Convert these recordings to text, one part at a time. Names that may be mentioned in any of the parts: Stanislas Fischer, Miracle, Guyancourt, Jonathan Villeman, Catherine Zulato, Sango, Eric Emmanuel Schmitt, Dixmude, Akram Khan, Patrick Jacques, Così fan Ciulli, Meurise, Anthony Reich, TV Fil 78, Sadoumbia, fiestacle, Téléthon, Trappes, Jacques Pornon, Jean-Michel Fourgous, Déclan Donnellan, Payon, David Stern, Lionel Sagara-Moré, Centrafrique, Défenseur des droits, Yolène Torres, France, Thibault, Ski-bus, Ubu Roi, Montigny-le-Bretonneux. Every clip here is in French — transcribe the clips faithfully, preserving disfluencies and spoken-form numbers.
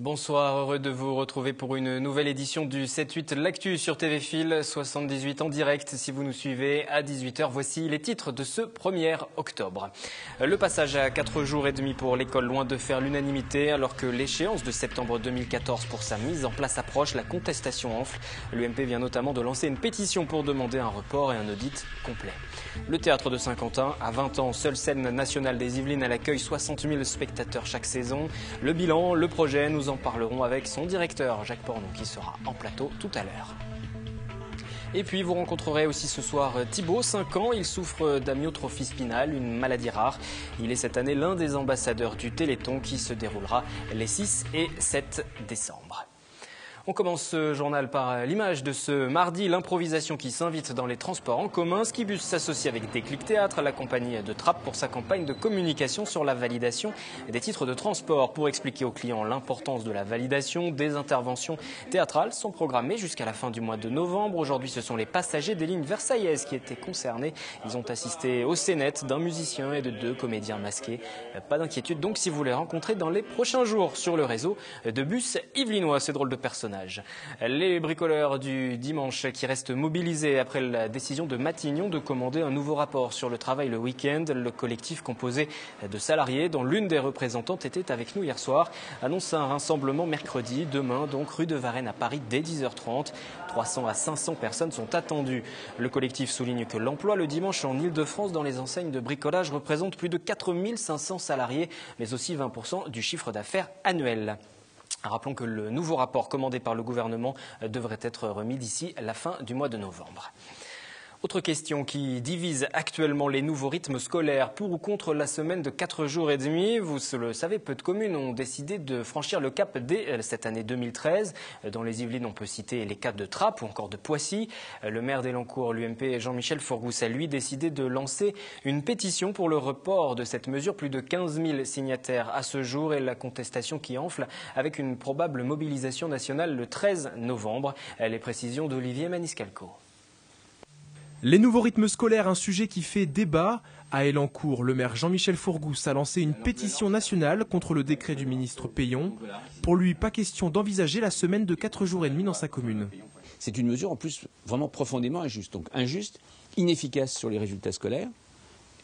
Bonsoir, heureux de vous retrouver pour une nouvelle édition du sept huit L'Actu sur T V Fil soixante-dix-huit en direct. Si vous nous suivez à dix-huit heures, voici les titres de ce premier octobre. Le passage à quatre jours et demi pour l'école loin de faire l'unanimité. Alors que l'échéance de septembre deux mille quatorze pour sa mise en place approche, la contestation enfle. L'U M P vient notamment de lancer une pétition pour demander un report et un audit complet. Le théâtre de Saint-Quentin, à vingt ans, seule scène nationale des Yvelines, elle accueille soixante mille spectateurs chaque saison. Le bilan, le projet, nous en parlerons avec son directeur, Jacques Pornon, qui sera en plateau tout à l'heure. Et puis vous rencontrerez aussi ce soir Thibault, cinq ans. Il souffre d'amyotrophie spinale, une maladie rare. Il est cette année l'un des ambassadeurs du Téléthon qui se déroulera les six et sept décembre. On commence ce journal par l'image de ce mardi, l'improvisation qui s'invite dans les transports en commun. Ski-bus s'associe avec Déclic Théâtre, la compagnie de Trappes, pour sa campagne de communication sur la validation des titres de transport. Pour expliquer aux clients l'importance de la validation, des interventions théâtrales sont programmées jusqu'à la fin du mois de novembre. Aujourd'hui, ce sont les passagers des lignes versaillaises qui étaient concernés. Ils ont assisté aux scénettes d'un musicien et de deux comédiens masqués. Pas d'inquiétude donc si vous les rencontrez dans les prochains jours sur le réseau de bus yvelinois. Ces drôles de personnes. Les bricoleurs du dimanche qui restent mobilisés après la décision de Matignon de commander un nouveau rapport sur le travail le week-end. Le collectif composé de salariés dont l'une des représentantes était avec nous hier soir annonce un rassemblement mercredi, demain donc rue de Varennes à Paris dès dix heures trente. trois cents à cinq cents personnes sont attendues. Le collectif souligne que l'emploi le dimanche en Ile-de-France dans les enseignes de bricolage représente plus de quatre mille cinq cents salariés mais aussi vingt pour cent du chiffre d'affaires annuel. Rappelons que le nouveau rapport commandé par le gouvernement devrait être remis d'ici la fin du mois de novembre. Autre question qui divise actuellement les nouveaux rythmes scolaires, pour ou contre la semaine de quatre jours et demi. Vous le savez, peu de communes ont décidé de franchir le cap dès cette année deux mille treize. Dans les Yvelines, on peut citer les cas de Trappes ou encore de Poissy. Le maire d'Elancourt, l'U M P, Jean-Michel Fourgous, a lui décidé de lancer une pétition pour le report de cette mesure. Plus de quinze mille signataires à ce jour et la contestation qui enfle avec une probable mobilisation nationale le treize novembre. Les précisions d'Olivier Maniscalco. Les nouveaux rythmes scolaires, un sujet qui fait débat. À Elancourt, le maire Jean-Michel Fourgous a lancé une pétition nationale contre le décret du ministre Payon. Pour lui, pas question d'envisager la semaine de quatre jours et demi dans sa commune. C'est une mesure en plus vraiment profondément injuste. Donc injuste, inefficace sur les résultats scolaires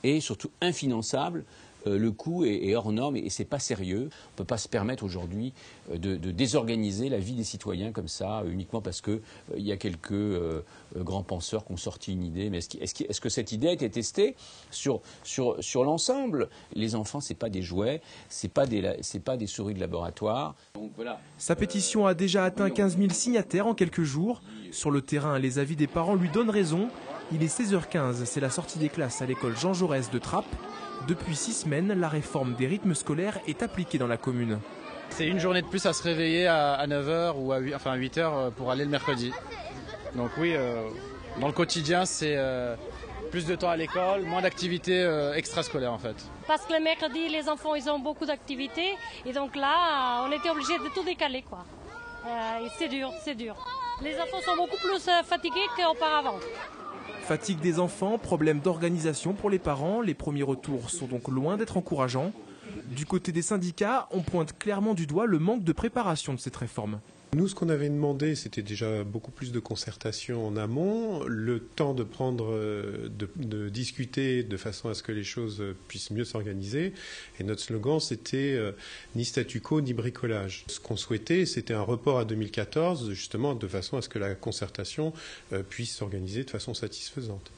et surtout infinançable. Le coût est hors norme et c'est pas sérieux. On ne peut pas se permettre aujourd'hui de, de désorganiser la vie des citoyens comme ça, uniquement parce qu'il euh, y a quelques euh, grands penseurs qui ont sorti une idée. Mais est-ce que, est-ce que, est-ce que cette idée a été testée sur, sur, sur l'ensemble? Les enfants, ce n'est pas des jouets, ce n'est pas, pas des souris de laboratoire. Donc, voilà. Sa pétition a déjà atteint quinze mille signataires en quelques jours. Sur le terrain, les avis des parents lui donnent raison. Il est seize heures quinze, c'est la sortie des classes à l'école Jean Jaurès de Trappes. Depuis six semaines, la réforme des rythmes scolaires est appliquée dans la commune. C'est une journée de plus à se réveiller à neuf heures ou à huit heures pour aller le mercredi. Donc oui, euh, dans le quotidien, c'est euh, plus de temps à l'école, moins d'activités euh, extrascolaires en fait. Parce que le mercredi, les enfants, ils ont beaucoup d'activités et donc là, on était obligé de tout décaler, quoi. Euh, c'est dur, c'est dur. Les enfants sont beaucoup plus fatigués qu'auparavant. Fatigue des enfants, problème d'organisation pour les parents, les premiers retours sont donc loin d'être encourageants. Du côté des syndicats, on pointe clairement du doigt le manque de préparation de cette réforme. Nous, ce qu'on avait demandé, c'était déjà beaucoup plus de concertation en amont, le temps de prendre, de, de discuter de façon à ce que les choses puissent mieux s'organiser. Et notre slogan, c'était euh, ni statu quo, ni bricolage. Ce qu'on souhaitait, c'était un report à deux mille quatorze, justement, de façon à ce que la concertation euh, puisse s'organiser de façon satisfaisante.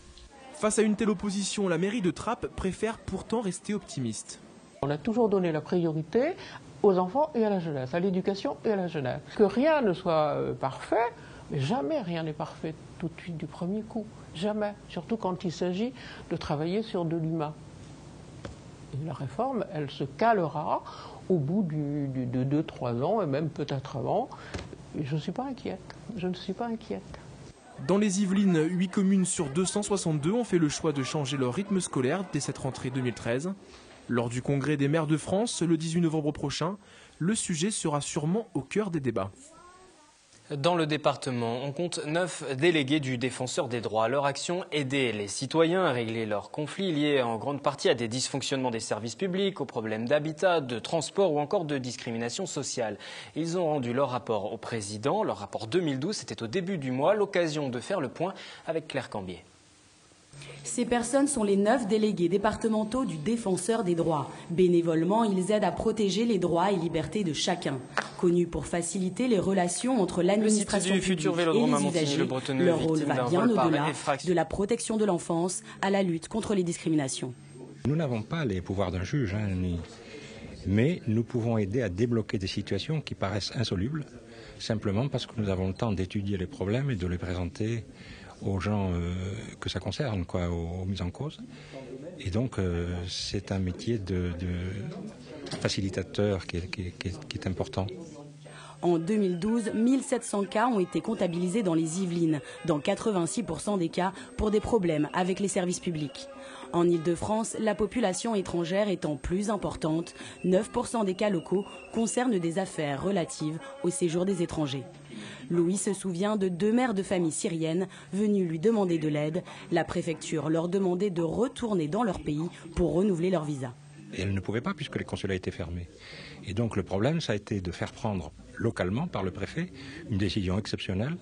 Face à une telle opposition, la mairie de Trappes préfère pourtant rester optimiste. On a toujours donné la priorité aux enfants et à la jeunesse, à l'éducation et à la jeunesse. Que rien ne soit parfait, mais jamais rien n'est parfait tout de suite du premier coup. Jamais. Surtout quand il s'agit de travailler sur de l'humain. Et la réforme, elle se calera au bout du, du, de deux, trois ans, et même peut-être avant. Je ne suis pas inquiète. Je ne suis pas inquiète. Dans les Yvelines, huit communes sur deux cent soixante-deux ont fait le choix de changer leur rythme scolaire dès cette rentrée deux mille treize. Lors du congrès des maires de France, le dix-huit novembre prochain, le sujet sera sûrement au cœur des débats. Dans le département, on compte neuf délégués du Défenseur des droits. Leur action, aider les citoyens à régler leurs conflits liés en grande partie à des dysfonctionnements des services publics, aux problèmes d'habitat, de transport ou encore de discrimination sociale. Ils ont rendu leur rapport au président. Leur rapport deux mille douze, c'était au début du mois, l'occasion de faire le point avec Claire Cambier. Ces personnes sont les neuf délégués départementaux du Défenseur des droits. Bénévolement, ils aident à protéger les droits et libertés de chacun. Connus pour faciliter les relations entre l'administration publique et les usagers, leur rôle va bien au-delà de la protection de l'enfance à la lutte contre les discriminations. Nous n'avons pas les pouvoirs d'un juge, hein, ni... mais nous pouvons aider à débloquer des situations qui paraissent insolubles, simplement parce que nous avons le temps d'étudier les problèmes et de les présenter aux gens euh, que ça concerne, quoi, aux, aux mises en cause. Et donc, euh, c'est un métier de, de facilitateur qui est, qui, est, qui, est, qui est important. En deux mille douze, mille sept cents cas ont été comptabilisés dans les Yvelines, dans quatre-vingt-six pour cent des cas pour des problèmes avec les services publics. En Ile-de-France, la population étrangère étant plus importante, neuf pour cent des cas locaux concernent des affaires relatives au séjour des étrangers. Louis se souvient de deux mères de famille syriennes venues lui demander de l'aide. La préfecture leur demandait de retourner dans leur pays pour renouveler leur visa. Et elles ne pouvaient pas puisque les consulats étaient fermés. Et donc le problème, ça a été de faire prendre localement par le préfet une décision exceptionnelle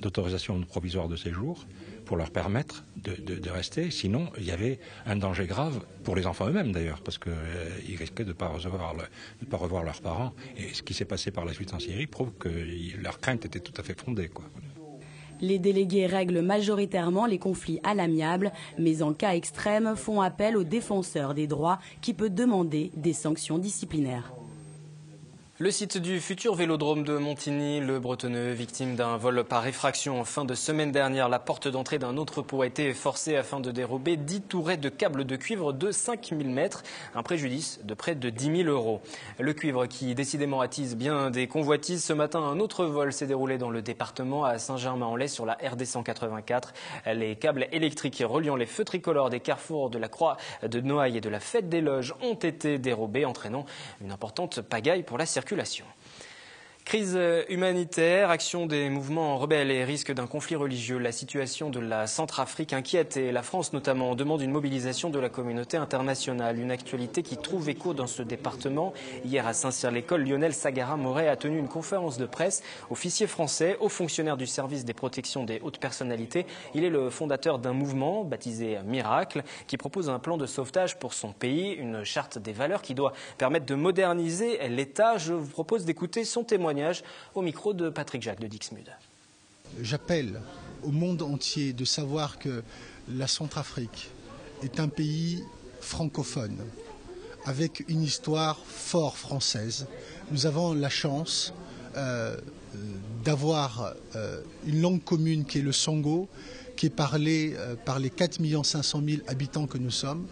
d'autorisation provisoire de séjour pour leur permettre de, de, de rester. Sinon, il y avait un danger grave pour les enfants eux-mêmes d'ailleurs, parce qu'ils euh, risquaient de ne pas recevoir le, de pas revoir leurs parents. Et ce qui s'est passé par la suite en Syrie prouve que leur crainte était tout à fait fondée, quoi. Les délégués règlent majoritairement les conflits à l'amiable, mais en cas extrême, font appel au défenseur des droits qui peut demander des sanctions disciplinaires. Le site du futur vélodrome de Montigny-le-Bretonneux, victime d'un vol par effraction en fin de semaine dernière, la porte d'entrée d'un autre pot a été forcée afin de dérober dix tourets de câbles de cuivre de cinq mille mètres, un préjudice de près de dix mille euros. Le cuivre qui décidément attise bien des convoitises. Ce matin, un autre vol s'est déroulé dans le département à Saint-Germain-en-Laye sur la R D cent quatre-vingt-quatre. Les câbles électriques reliant les feux tricolores des carrefours de la Croix de Noailles et de la Fête des Loges ont été dérobés, entraînant une importante pagaille pour la circulation. Crise humanitaire, action des mouvements rebelles et risque d'un conflit religieux. La situation de la Centrafrique inquiète et la France notamment demande une mobilisation de la communauté internationale. Une actualité qui trouve écho dans ce département. Hier à Saint-Cyr-l'École, Lionel Sagara-Moré a tenu une conférence de presse. Officier français, haut fonctionnaire du service des protections des hautes personnalités, il est le fondateur d'un mouvement baptisé Miracle qui propose un plan de sauvetage pour son pays, une charte des valeurs qui doit permettre de moderniser l'État. Je vous propose d'écouter son témoignage au micro de Patrick Jacques de Dixmude. J'appelle au monde entier de savoir que la Centrafrique est un pays francophone avec une histoire fort française. Nous avons la chance euh, d'avoir euh, une langue commune qui est le sango, qui est parlée euh, par les quatre millions cinq cent mille habitants que nous sommes.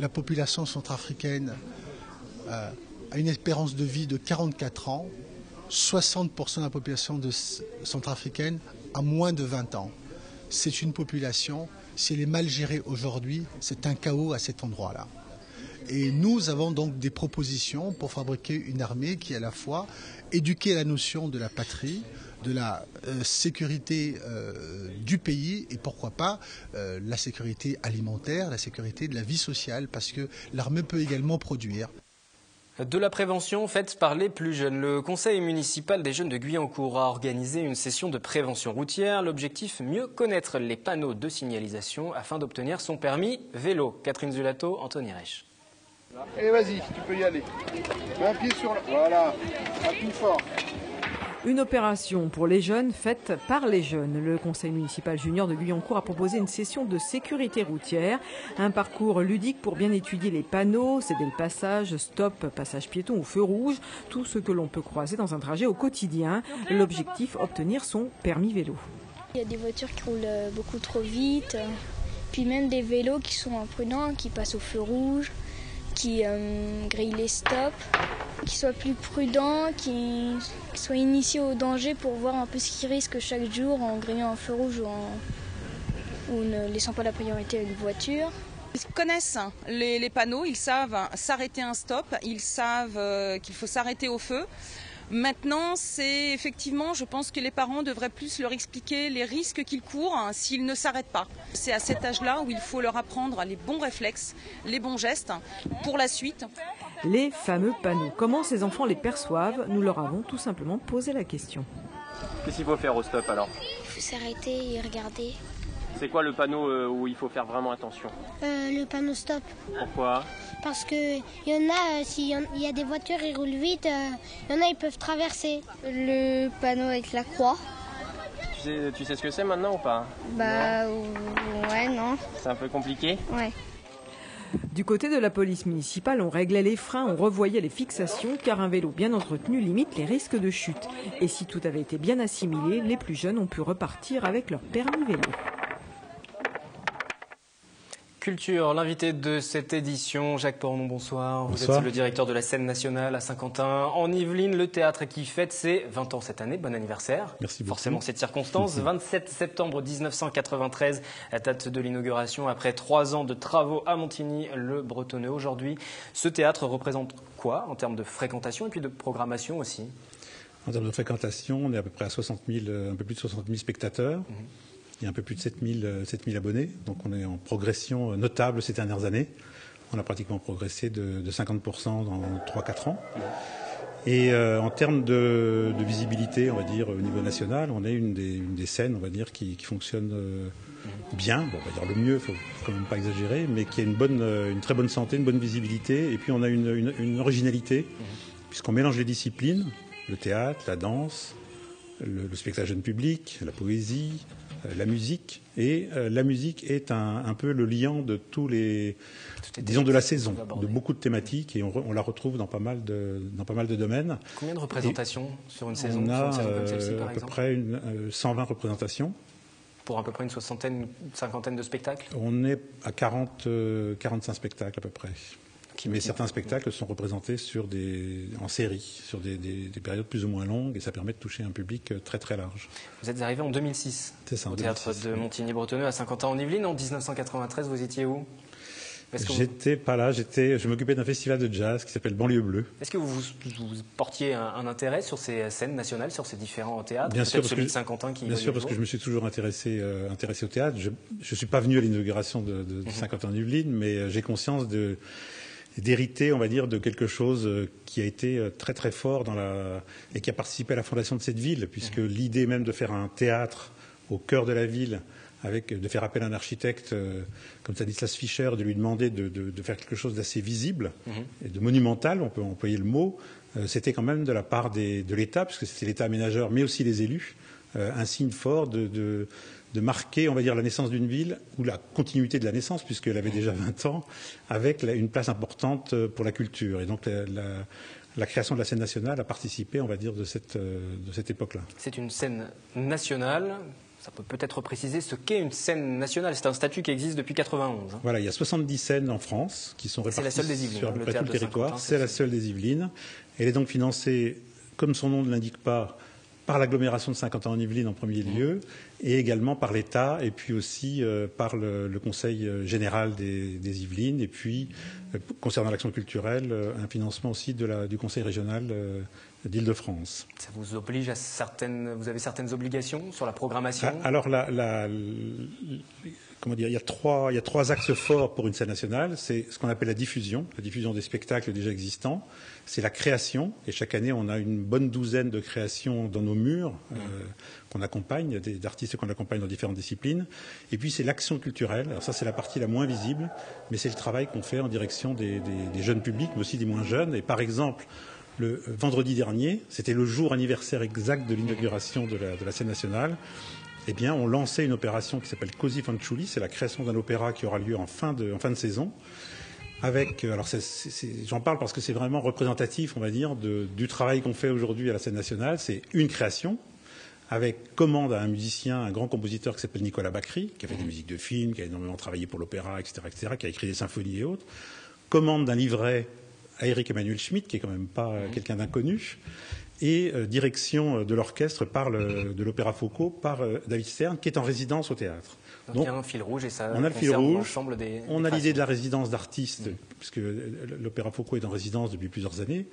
La population centrafricaine euh, a une espérance de vie de quarante-quatre ans. soixante pour cent de la population de centrafricaine a moins de vingt ans. C'est une population, si elle est mal gérée aujourd'hui, c'est un chaos à cet endroit-là. Et nous avons donc des propositions pour fabriquer une armée qui à la fois éduquer la notion de la patrie, de la euh, sécurité euh, du pays et pourquoi pas euh, la sécurité alimentaire, la sécurité de la vie sociale, parce que l'armée peut également produire. De la prévention faite par les plus jeunes. Le conseil municipal des jeunes de Guyancourt a organisé une session de prévention routière. L'objectif, mieux connaître les panneaux de signalisation afin d'obtenir son permis vélo. Catherine Zulato, Anthony Reich. Allez, vas-y, tu peux y aller. Mets un pied sur le... Voilà, à tout fort. Une opération pour les jeunes faite par les jeunes. Le conseil municipal junior de Guyancourt a proposé une session de sécurité routière. Un parcours ludique pour bien étudier les panneaux, céder le passage, stop, passage piéton ou feu rouge. Tout ce que l'on peut croiser dans un trajet au quotidien. L'objectif, obtenir son permis vélo. Il y a des voitures qui roulent beaucoup trop vite. Puis même des vélos qui sont imprudents, qui passent au feu rouge, qui euh, grillent les stops. Qu'ils soient plus prudents, qu'ils soient initiés au danger pour voir un peu ce qu'ils risquent chaque jour en grillant un feu rouge ou, en... ou ne laissant pas la priorité à une voiture. Ils connaissent les, les panneaux, ils savent s'arrêter un stop, ils savent qu'il faut s'arrêter au feu. Maintenant, c'est effectivement, je pense que les parents devraient plus leur expliquer les risques qu'ils courent hein, s'ils ne s'arrêtent pas. C'est à cet âge-là où il faut leur apprendre les bons réflexes, les bons gestes pour la suite. Les fameux panneaux, comment ces enfants les perçoivent? Nous leur avons tout simplement posé la question. Qu'est-ce qu'il faut faire au stop alors? Il faut s'arrêter et regarder. C'est quoi le panneau où il faut faire vraiment attention? euh, Le panneau stop. Pourquoi? Parce qu'il y en a, s'il y a des voitures, ils roulent vite, il y en a, ils peuvent traverser. Le panneau avec la croix. Tu sais, tu sais ce que c'est maintenant ou pas? Bah non. Ouais, non. C'est un peu compliqué? Ouais. Du côté de la police municipale, on réglait les freins, on revoyait les fixations, car un vélo bien entretenu limite les risques de chute. Et si tout avait été bien assimilé, les plus jeunes ont pu repartir avec leur permis vélo. Culture, l'invité de cette édition, Jacques Pornon, bonsoir. Vous bonsoir. Êtes le directeur de la scène nationale à Saint-Quentin-en-Yvelines, le théâtre qui fête ses vingt ans cette année. Bon anniversaire. Merci beaucoup. Forcément, cette circonstance. Merci. vingt-sept septembre mille neuf cent quatre-vingt-treize, la date de l'inauguration après trois ans de travaux à Montigny-le-Bretonneux. Aujourd'hui, ce théâtre représente quoi en termes de fréquentation et puis de programmation aussi? En termes de fréquentation, on est à peu près à soixante mille, un peu plus de soixante mille spectateurs. Mmh. Il y a un peu plus de sept mille abonnés, donc on est en progression notable ces dernières années. On a pratiquement progressé de, de cinquante pour cent dans trois à quatre ans. Et euh, en termes de, de visibilité, on va dire, au niveau national, on est une des, une des scènes, on va dire, qui, qui fonctionne euh, bien, bon, on va dire le mieux, il ne faut quand même pas exagérer, mais qui a une, bonne, une très bonne santé, une bonne visibilité, et puis on a une, une, une originalité, puisqu'on mélange les disciplines, le théâtre, la danse, le, le spectacle jeune public, la poésie, la musique, et euh, la musique est un, un peu le liant de tous les, disons de la saison, de beaucoup de thématiques, et on, re, on la retrouve dans pas mal de, dans pas mal de domaines. Combien de représentations et sur une saison? On a une saison comme celle-ci, par à exemple? Peu près une, euh, cent vingt représentations. Pour à peu près une soixantaine, une cinquantaine de spectacles? On est à quarante, quarante-cinq spectacles à peu près. Mais certains spectacles sont représentés sur des, en série, sur des, des, des périodes plus ou moins longues, et ça permet de toucher un public très très large. Vous êtes arrivé en deux mille six ça, au en théâtre deux mille six, de Montigny-Bretonneux à Saint-Quentin-en-Yvelines. En mille neuf cent quatre-vingt-treize, vous étiez où? J'étais vous... pas là, je m'occupais d'un festival de jazz qui s'appelle Banlieue Bleue. Est-ce que vous, vous portiez un, un intérêt sur ces scènes nationales, sur ces différents théâtres? Bien sûr, parce, que, Saint-Quentin qui bien sûr, parce que je me suis toujours intéressé, euh, intéressé au théâtre. Je ne suis pas venu à l'inauguration de, de, de Saint-Quentin-en-Yvelines, mais j'ai conscience de... d'hériter, on va dire, de quelque chose qui a été très très fort dans la... et qui a participé à la fondation de cette ville, puisque mmh. l'idée même de faire un théâtre au cœur de la ville, avec, de faire appel à un architecte euh, comme Stanislas Fischer, de lui demander de, de, de faire quelque chose d'assez visible, mmh. et de monumental, on peut employer le mot, euh, c'était quand même de la part des, de l'État, puisque c'était l'État aménageur, mais aussi les élus, euh, un signe fort de... de de marquer, on va dire, la naissance d'une ville, ou la continuité de la naissance, puisqu'elle avait déjà vingt ans, avec la, une place importante pour la culture. Et donc la, la, la création de la scène nationale a participé, on va dire, de cette, de cette époque-là. C'est une scène nationale. Ça peut peut-être préciser ce qu'est une scène nationale. C'est un statut qui existe depuis mille neuf cent quatre-vingt-onze. Voilà, il y a soixante-dix scènes en France qui sont réparties sur le tout le territoire. C'est la seule des Yvelines. Elle est donc financée, comme son nom ne l'indique pas, par l'agglomération de Saint-Quentin-en-Yvelines en premier lieu, et également par l'État, et puis aussi euh, par le, le Conseil général des, des Yvelines, et puis, euh, concernant l'action culturelle, euh, un financement aussi de la, du Conseil régional euh, d'Île-de-France. Ça vous oblige à certaines... Vous avez certaines obligations sur la programmation? Alors, la, la, la, comment dire, il y a trois, il y a trois axes forts pour une scène nationale. C'est ce qu'on appelle la diffusion, la diffusion des spectacles déjà existants. C'est la création, et chaque année on a une bonne douzaine de créations dans nos murs euh, qu'on accompagne, d'artistes qu'on accompagne dans différentes disciplines. Et puis c'est l'action culturelle, alors ça c'est la partie la moins visible, mais c'est le travail qu'on fait en direction des, des, des jeunes publics, mais aussi des moins jeunes. Et par exemple, le vendredi dernier, c'était le jour anniversaire exact de l'inauguration de, de la scène nationale, eh bien on lançait une opération qui s'appelle Così fan Ciulli, c'est la création d'un opéra qui aura lieu en fin de, en fin de saison. Avec, alors j'en parle parce que c'est vraiment représentatif, on va dire, de, du travail qu'on fait aujourd'hui à la scène nationale. C'est une création avec commande à un musicien, un grand compositeur qui s'appelle Nicolas Bacry, qui a fait des musiques de films, qui a énormément travaillé pour l'opéra, et cetera, et cetera, qui a écrit des symphonies et autres. Commande d'un livret à Eric Emmanuel Schmitt, qui est quand même pas quelqu'un d'inconnu, et euh, direction de l'orchestre par le, de l'opéra Foucault par euh, David Stern, qui est en résidence au théâtre. Donc, Donc il y a un fil rouge et ça on a le fil rouge. Des, on des a l'idée de la résidence d'artistes, mmh. puisque l'Opéra Foucault est en résidence depuis plusieurs années.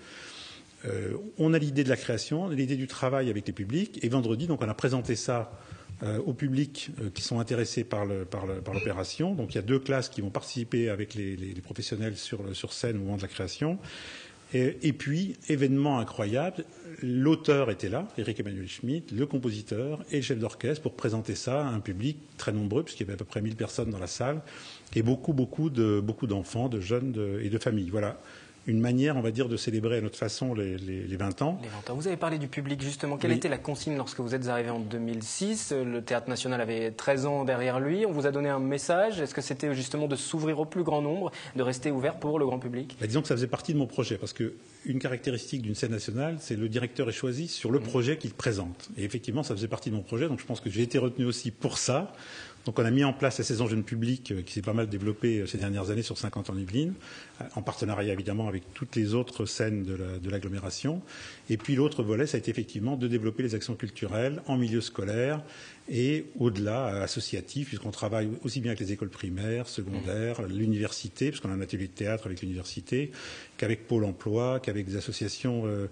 Euh, on a l'idée de la création, on a l'idée du travail avec les publics. Et vendredi, donc, on a présenté ça euh, au public euh, qui sont intéressés par le, par le, par l'opération. Donc, il y a deux classes qui vont participer avec les, les, les professionnels sur, le, sur scène au moment de la création. Et, et puis, événement incroyable, l'auteur était là, Eric Emmanuel Schmitt, le compositeur et le chef d'orchestre pour présenter ça à un public très nombreux, puisqu'il y avait à peu près mille personnes dans la salle, et beaucoup, beaucoup de, beaucoup d'enfants, de jeunes de, et de familles. Voilà. Une manière, on va dire, de célébrer à notre façon les, les, les vingt ans. Les vingt ans. Vous avez parlé du public, justement. Quelle oui. était la consigne lorsque vous êtes arrivé en deux mille six? Le Théâtre National avait treize ans derrière lui. On vous a donné un message. Est-ce que c'était justement de s'ouvrir au plus grand nombre, de rester ouvert pour le grand public? Bah, disons que ça faisait partie de mon projet, parce qu'une caractéristique d'une scène nationale, c'est le directeur est choisi sur le mmh. projet qu'il présente. Et effectivement, ça faisait partie de mon projet, donc je pense que j'ai été retenu aussi pour ça. Donc on a mis en place la saison jeune public qui s'est pas mal développée ces dernières années sur Saint-Quentin-en-Yvelines, en partenariat évidemment avec toutes les autres scènes de l'agglomération. Et puis l'autre volet, ça a été effectivement de développer les actions culturelles en milieu scolaire et au-delà associatif, puisqu'on travaille aussi bien avec les écoles primaires, secondaires, l'université, puisqu'on a un atelier de théâtre avec l'université, qu'avec Pôle emploi, qu'avec des associations euh,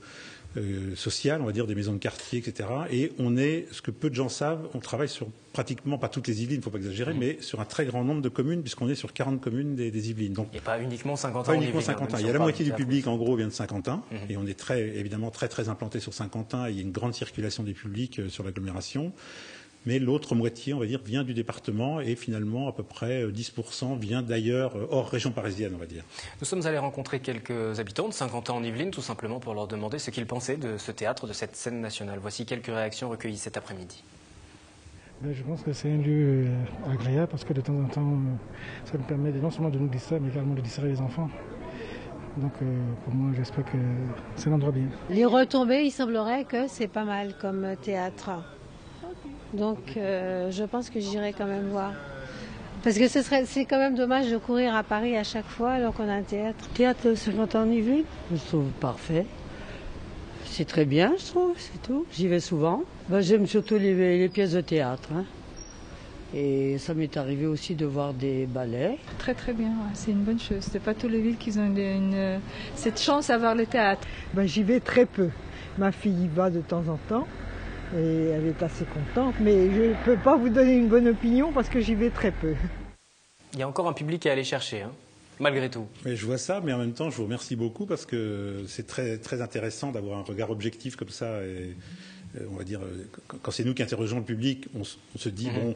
euh, sociales, on va dire des maisons de quartier, et cetera. Et on est, ce que peu de gens savent, on travaille sur pratiquement, pas toutes les Yvelines, il ne faut pas exagérer, mmh. mais sur un très grand nombre de communes, puisqu'on est sur quarante communes des, des Yvelines. Donc, et pas uniquement Saint-Quentin. Pas uniquement Saint-Quentin. Il y a la moitié du public, en gros, vient de Saint-Quentin. Mmh. Et on est très, évidemment très, très implanté sur Saint-Quentin. Il y a une grande circulation des publics sur l'agglomération. Mais l'autre moitié, on va dire, vient du département et finalement à peu près dix pour cent vient d'ailleurs, hors région parisienne, on va dire. Nous sommes allés rencontrer quelques habitants de Saint-Quentin-en-Yvelines, tout simplement pour leur demander ce qu'ils pensaient de ce théâtre, de cette scène nationale. Voici quelques réactions recueillies cet après-midi. Je pense que c'est un lieu agréable parce que de temps en temps, ça nous permet non seulement de nous distraire, mais également de distraire les enfants. Donc pour moi, j'espère que c'est un endroit bien. Les retombées, il semblerait que c'est pas mal comme théâtre. Donc euh, je pense que j'irai quand même voir. Parce que ce serait, c'est quand même dommage de courir à Paris à chaque fois alors qu'on a un théâtre. Théâtre Saint-Quentin-en-Yvelines, je trouve parfait. C'est très bien, je trouve, c'est tout. J'y vais souvent. Ben, j'aime surtout les, les pièces de théâtre. Hein. Et ça m'est arrivé aussi de voir des ballets. Très très bien, ouais. C'est une bonne chose. C'est pas toutes les villes qui ont une, une, cette chance d'avoir le théâtre. Ben, j'y vais très peu. Ma fille y va de temps en temps. Et elle est assez contente, mais je ne peux pas vous donner une bonne opinion parce que j'y vais très peu. Il y a encore un public à aller chercher, hein, malgré tout. Oui, je vois ça, mais en même temps, je vous remercie beaucoup parce que c'est très, très intéressant d'avoir un regard objectif comme ça. Et, on va dire, quand c'est nous qui interrogeons le public, on, on se dit, mmh. bon,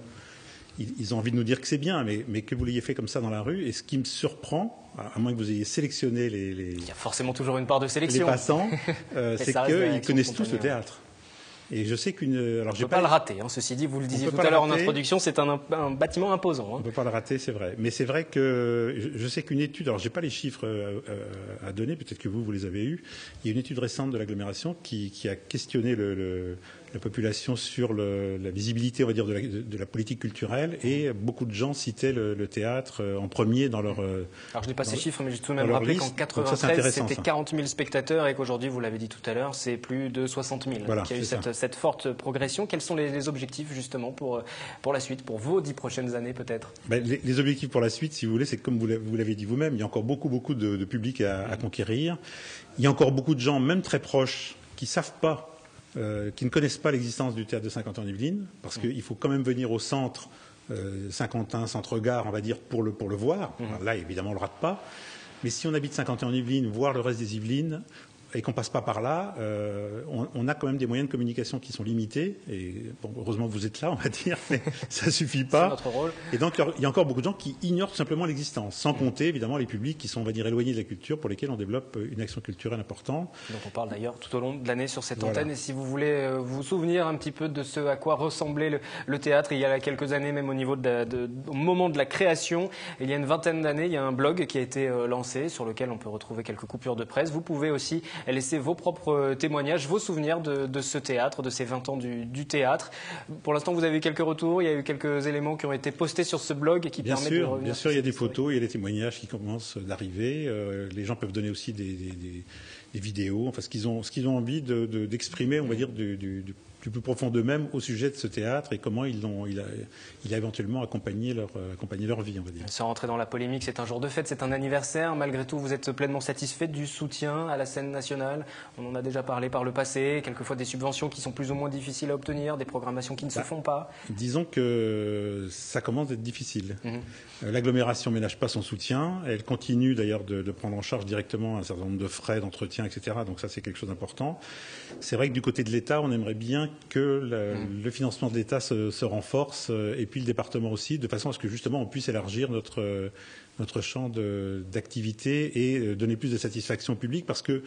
ils, ils ont envie de nous dire que c'est bien, mais, mais que vous l'ayez fait comme ça dans la rue. Et ce qui me surprend, à moins que vous ayez sélectionné les, les il y a forcément toujours une part de sélection. Les passants, euh, c'est qu'ils connaissent tous le théâtre. Et je sais qu'une... Alors, j'ai pas, pas le rater. Hein. Ceci dit, vous le disiez tout à l'heure en introduction, c'est un, un bâtiment imposant. Hein. On ne peut pas le rater, c'est vrai. Mais c'est vrai que je, je sais qu'une étude... Alors, j'ai pas les chiffres à, à donner. Peut-être que vous, vous les avez eus. Il y a une étude récente de l'agglomération qui, qui a questionné le, le, la population sur le, la visibilité, on va dire, de la, de, de la politique culturelle. Et beaucoup de gens citaient le, le théâtre en premier dans leur... Alors, je n'ai pas ces chiffres, mais j'ai tout de même rappelé qu'en quatre-vingt-treize, c'était quarante mille spectateurs et qu'aujourd'hui, vous l'avez dit tout à l'heure, c'est plus de soixante mille. Voilà, donc, il y a eu cette... cette forte progression. Quels sont les, les objectifs justement pour, pour la suite, pour vos dix prochaines années peut-être? Ben, les, les objectifs pour la suite, si vous voulez, c'est comme vous l'avez dit vous-même, il y a encore beaucoup, beaucoup de, de public à, à conquérir. Il y a encore beaucoup de gens, même très proches, qui ne savent pas, euh, qui ne connaissent pas l'existence du théâtre de Saint-Quentin-en-Yvelines, parce mmh. qu'il faut quand même venir au centre, euh, Saint-Quentin, centre-gare, on va dire, pour le, pour le voir. Mmh. Alors là, évidemment, on ne le rate pas. Mais si on habite Saint-Quentin-en-Yvelines, voir le reste des Yvelines, et qu'on passe pas par là, euh, on, on a quand même des moyens de communication qui sont limités. Et bon, heureusement que vous êtes là, on va dire, mais ça suffit pas. C'est notre rôle. Et donc il y a encore beaucoup de gens qui ignorent tout simplement l'existence, sans mmh. compter évidemment les publics qui sont, on va dire, éloignés de la culture, pour lesquels on développe une action culturelle importante. Donc on parle d'ailleurs tout au long de l'année sur cette voilà. antenne. Et si vous voulez vous souvenir un petit peu de ce à quoi ressemblait le, le théâtre il y a quelques années, même au niveau de, la, de au moment de la création, il y a une vingtaine d'années, il y a un blog qui a été lancé sur lequel on peut retrouver quelques coupures de presse. Vous pouvez aussi laissez vos propres témoignages, vos souvenirs de, de ce théâtre, de ces vingt ans du, du théâtre. Pour l'instant, vous avez eu quelques retours, il y a eu quelques éléments qui ont été postés sur ce blog et qui bien permettent sûr, de revenir. Bien sûr, il y a des photos, il y a des témoignages qui commencent d'arriver. Euh, les gens peuvent donner aussi des, des, des, des vidéos, enfin ce qu'ils ont, ce qu'ils ont envie de, de, d'exprimer, on va dire, du, du, du du plus profond d'eux-mêmes au sujet de ce théâtre et comment ils l'ont, il a, il a éventuellement accompagné leur, accompagné leur vie, on va dire. Sans rentrer dans la polémique, c'est un jour de fête, c'est un anniversaire. Malgré tout, vous êtes pleinement satisfait du soutien à la scène nationale. On en a déjà parlé par le passé, quelquefois des subventions qui sont plus ou moins difficiles à obtenir, des programmations qui ne bah, se font pas. Disons que ça commence d'être difficile. Mmh. L'agglomération ne ménage pas son soutien. Elle continue d'ailleurs de, de prendre en charge directement un certain nombre de frais, d'entretien, et cetera. Donc ça, c'est quelque chose d'important. C'est vrai que du côté de l'État, on aimerait bien que le, mmh. le financement de l'État se, se renforce, et puis le département aussi, de façon à ce que justement on puisse élargir notre, notre champ d'activité et donner plus de satisfaction au public, parce que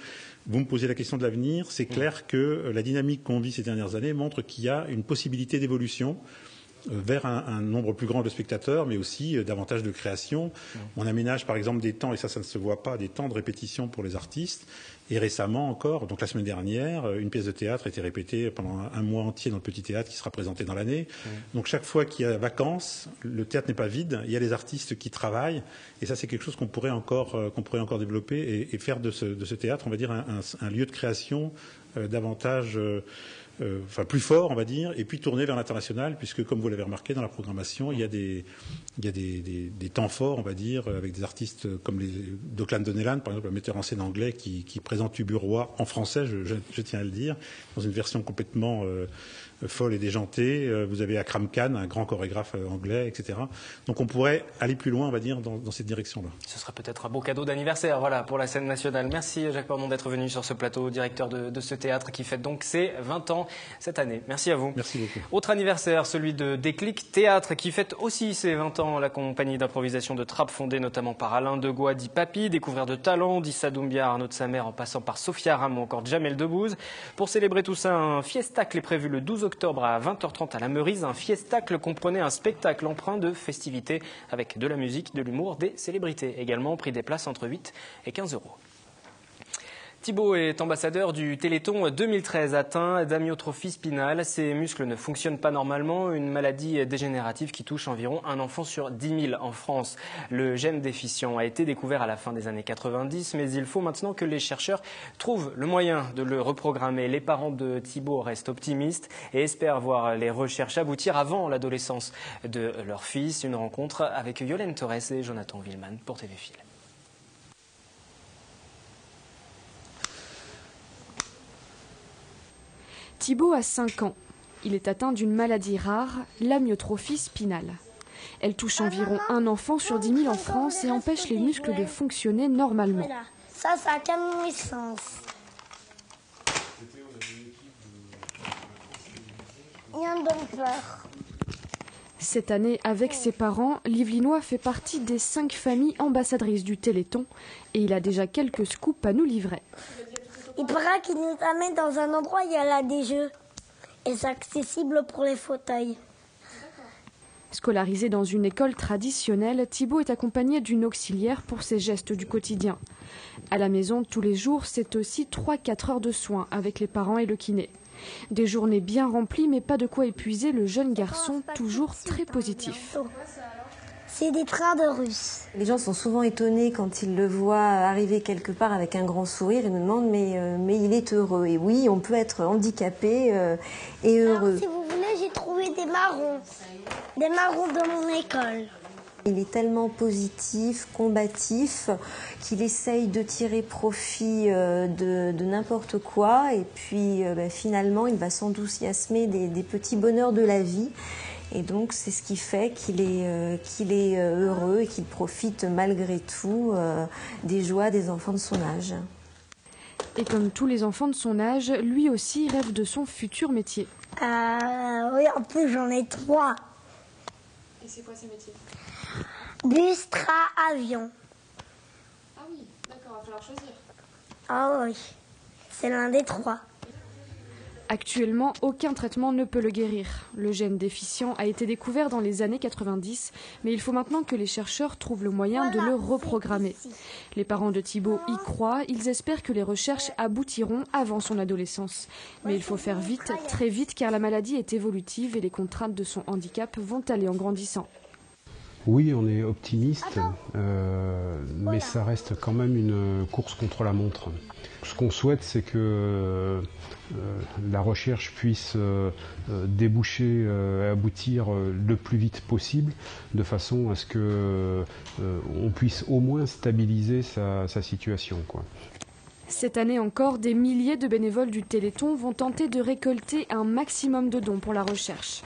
vous me posez la question de l'avenir, c'est clair mmh. que la dynamique qu'on vit ces dernières années montre qu'il y a une possibilité d'évolution vers un, un nombre plus grand de spectateurs, mais aussi euh, davantage de création. Mmh. On aménage par exemple des temps, et ça, ça ne se voit pas, des temps de répétition pour les artistes. Et récemment encore, donc la semaine dernière, une pièce de théâtre a été répétée pendant un, un mois entier dans le petit théâtre qui sera présenté dans l'année. Mmh. Donc chaque fois qu'il y a vacances, le théâtre n'est pas vide, il y a les artistes qui travaillent. Et ça, c'est quelque chose qu'on pourrait encore, euh, qu'on pourrait encore développer et, et faire de ce, de ce théâtre, on va dire, un, un, un lieu de création euh, davantage... Euh, Euh, enfin plus fort, on va dire, et puis tourner vers l'international, puisque comme vous l'avez remarqué dans la programmation, il y a des, il y a des, des, des temps forts, on va dire, avec des artistes comme les Déclan Donnellan, par exemple, un metteur en scène anglais qui, qui présente Ubu Roi en français, je, je, je tiens à le dire, dans une version complètement euh, folle et déjantée. Vous avez Akram Khan, un grand chorégraphe anglais, et cetera. Donc on pourrait aller plus loin, on va dire, dans, dans cette direction-là. Ce sera peut-être un beau cadeau d'anniversaire, voilà, pour la scène nationale. Merci Jacques Pornon d'être venu sur ce plateau, directeur de, de ce théâtre qui fête donc ses vingt ans cette année. Merci à vous. Merci beaucoup. Autre anniversaire, celui de Déclic Théâtre, qui fête aussi ses vingt ans. La compagnie d'improvisation de Trappes, fondée notamment par Alain Degois, dit Papy, découvert de talent, dit Sadoumbia, Arnaud de sa mère, en passant par Sophia Ramon, encore Jamel Debbouze. Pour célébrer tout ça, un fiestacle est prévu le douze octobre à vingt heures trente à la Meurise. Un fiestacle comprenait un spectacle empreint de festivités avec de la musique, de l'humour, des célébrités. Également, prix des places entre huit et quinze euros. Thibault est ambassadeur du Téléthon deux mille treize, atteint d'amyotrophie spinale. Ses muscles ne fonctionnent pas normalement, une maladie dégénérative qui touche environ un enfant sur dix mille en France. Le gène déficient a été découvert à la fin des années quatre-vingt-dix, mais il faut maintenant que les chercheurs trouvent le moyen de le reprogrammer. Les parents de Thibault restent optimistes et espèrent voir les recherches aboutir avant l'adolescence de leur fils. Une rencontre avec Yolène Torres et Jonathan Villeman pour T V Fil. Thibault a cinq ans. Il est atteint d'une maladie rare, l'amyotrophie spinale. Elle touche environ un enfant sur dix mille en France et empêche les muscles de fonctionner normalement. Ça, ça a quand même sens. Rien de peur. Cette année, avec ses parents, l'Yvelinois fait partie des cinq familles ambassadrices du Téléthon et il a déjà quelques scoops à nous livrer. Il paraît qu'il nous amène dans un endroit où il y a là des jeux et c'est accessible pour les fauteuils. Scolarisé dans une école traditionnelle, Thibault est accompagné d'une auxiliaire pour ses gestes du quotidien. À la maison, tous les jours, c'est aussi trois à quatre heures de soins avec les parents et le kiné. Des journées bien remplies, mais pas de quoi épuiser le jeune garçon, toujours très positif. C'est des trains de Russes. Les gens sont souvent étonnés quand ils le voient arriver quelque part avec un grand sourire et nous demandent mais, euh, mais il est heureux. Et oui, on peut être handicapé euh, et heureux. Alors, si vous voulez, j'ai trouvé des marrons. Des marrons de mon école. Il est tellement positif, combatif, qu'il essaye de tirer profit euh, de, de n'importe quoi. Et puis euh, bah, finalement, il va s'enthousiasmer des, des petits bonheurs de la vie. Et donc, c'est ce qui fait qu'il est, euh, qu'il est heureux et qu'il profite malgré tout euh, des joies des enfants de son âge. Et comme tous les enfants de son âge, lui aussi rêve de son futur métier. Euh, oui, en plus, j'en ai trois. Et c'est quoi ces métiers? Bus, train, avion. Ah oui, d'accord, il va falloir choisir. Ah oui, c'est l'un des trois. Actuellement, aucun traitement ne peut le guérir. Le gène déficient a été découvert dans les années quatre-vingt-dix, mais il faut maintenant que les chercheurs trouvent le moyen de le reprogrammer. Les parents de Thibault y croient, ils espèrent que les recherches aboutiront avant son adolescence. Mais il faut faire vite, très vite, car la maladie est évolutive et les contraintes de son handicap vont aller en grandissant. Oui, on est optimiste, euh, voilà. mais ça reste quand même une course contre la montre. Ce qu'on souhaite, c'est que euh, la recherche puisse euh, déboucher, euh, aboutir euh, le plus vite possible, de façon à ce qu'on euh, puisse au moins stabiliser sa, sa situation, quoi. Cette année encore, des milliers de bénévoles du Téléthon vont tenter de récolter un maximum de dons pour la recherche.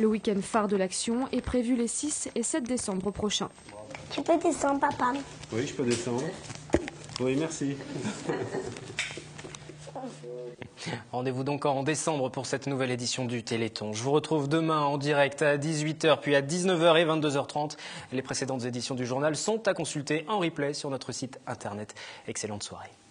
Le week-end phare de l'action est prévu les six et sept décembre prochains. Tu peux descendre, papa? Oui, je peux descendre. Oui, merci. Rendez-vous donc en décembre pour cette nouvelle édition du Téléthon. Je vous retrouve demain en direct à dix-huit heures, puis à dix-neuf heures et vingt-deux heures trente. Les précédentes éditions du journal sont à consulter en replay sur notre site internet. Excellente soirée.